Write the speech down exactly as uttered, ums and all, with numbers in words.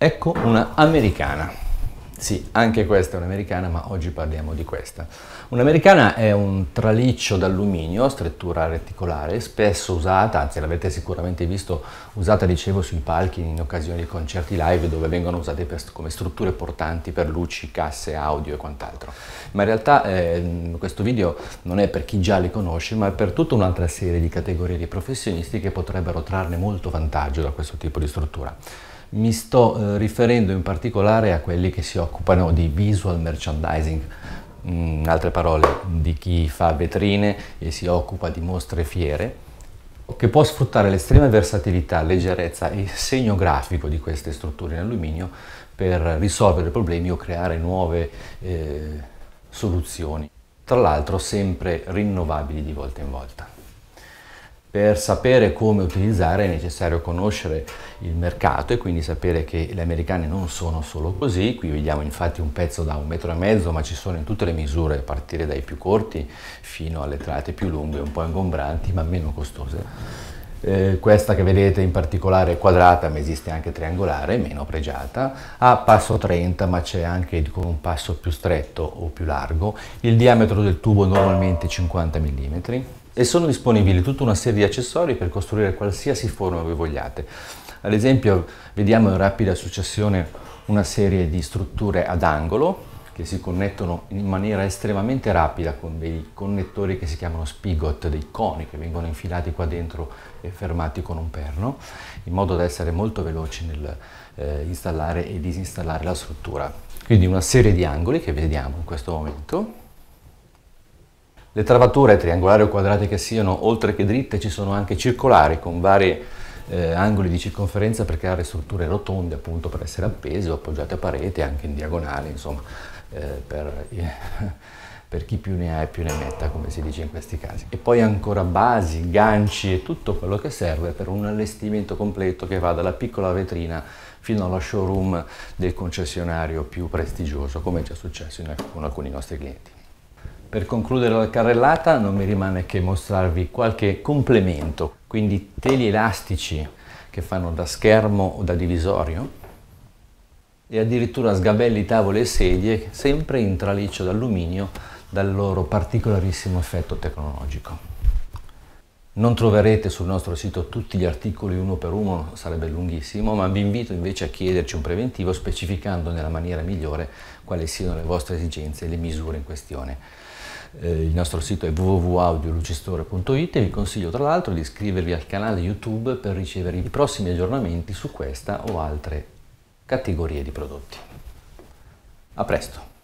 Ecco una americana. Sì, anche questa è un'americana, ma oggi parliamo di questa. Un'americana è un traliccio d'alluminio a strettura reticolare, spesso usata, anzi l'avete sicuramente visto, usata dicevo sui palchi in occasione di concerti live, dove vengono usate per, come strutture portanti per luci, casse, audio e quant'altro. Ma in realtà eh, questo video non è per chi già li conosce, ma è per tutta un'altra serie di categorie di professionisti che potrebbero trarne molto vantaggio da questo tipo di struttura. Mi sto eh, riferendo in particolare a quelli che si occupano di visual merchandising, in altre parole di chi fa vetrine e si occupa di mostre e fiere, che può sfruttare l'estrema versatilità, leggerezza e segno grafico di queste strutture in alluminio per risolvere problemi o creare nuove eh, soluzioni, tra l'altro sempre rinnovabili di volta in volta. Per sapere come utilizzare è necessario conoscere il mercato e quindi sapere che le americane non sono solo così. Qui vediamo infatti un pezzo da un metro e mezzo, ma ci sono in tutte le misure, a partire dai più corti fino alle tratte più lunghe, un po' ingombranti ma meno costose. Eh, questa che vedete in particolare è quadrata, ma esiste anche triangolare, meno pregiata, ha passo trenta, ma c'è anche con un passo più stretto o più largo. Il diametro del tubo è normalmente cinquanta millimetri. E sono disponibili tutta una serie di accessori per costruire qualsiasi forma voi vogliate. Ad esempio vediamo in rapida successione una serie di strutture ad angolo che si connettono in maniera estremamente rapida con dei connettori che si chiamano spigot, dei coni che vengono infilati qua dentro e fermati con un perno, in modo da essere molto veloci nel eh, installare e disinstallare la struttura. Quindi una serie di angoli che vediamo in questo momento. Le travature, triangolari o quadrate che siano, oltre che dritte, ci sono anche circolari con vari eh, angoli di circonferenza per creare strutture rotonde, appunto per essere appese o appoggiate a parete, anche in diagonale, insomma, eh, per, eh, per chi più ne ha e più ne metta, come si dice in questi casi. E poi ancora basi, ganci e tutto quello che serve per un allestimento completo che va dalla piccola vetrina fino allo showroom del concessionario più prestigioso, come è già successo in alc- con alcuni nostri clienti. Per concludere la carrellata non mi rimane che mostrarvi qualche complemento, quindi teli elastici che fanno da schermo o da divisorio e addirittura sgabelli, tavole e sedie, sempre in traliccio d'alluminio dal loro particolarissimo effetto tecnologico. Non troverete sul nostro sito tutti gli articoli uno per uno, sarebbe lunghissimo, ma vi invito invece a chiederci un preventivo specificando nella maniera migliore quali siano le vostre esigenze e le misure in questione. Eh, il nostro sito è w w w punto audio luci store punto it e vi consiglio tra l'altro di iscrivervi al canale YouTube per ricevere i prossimi aggiornamenti su questa o altre categorie di prodotti. A presto!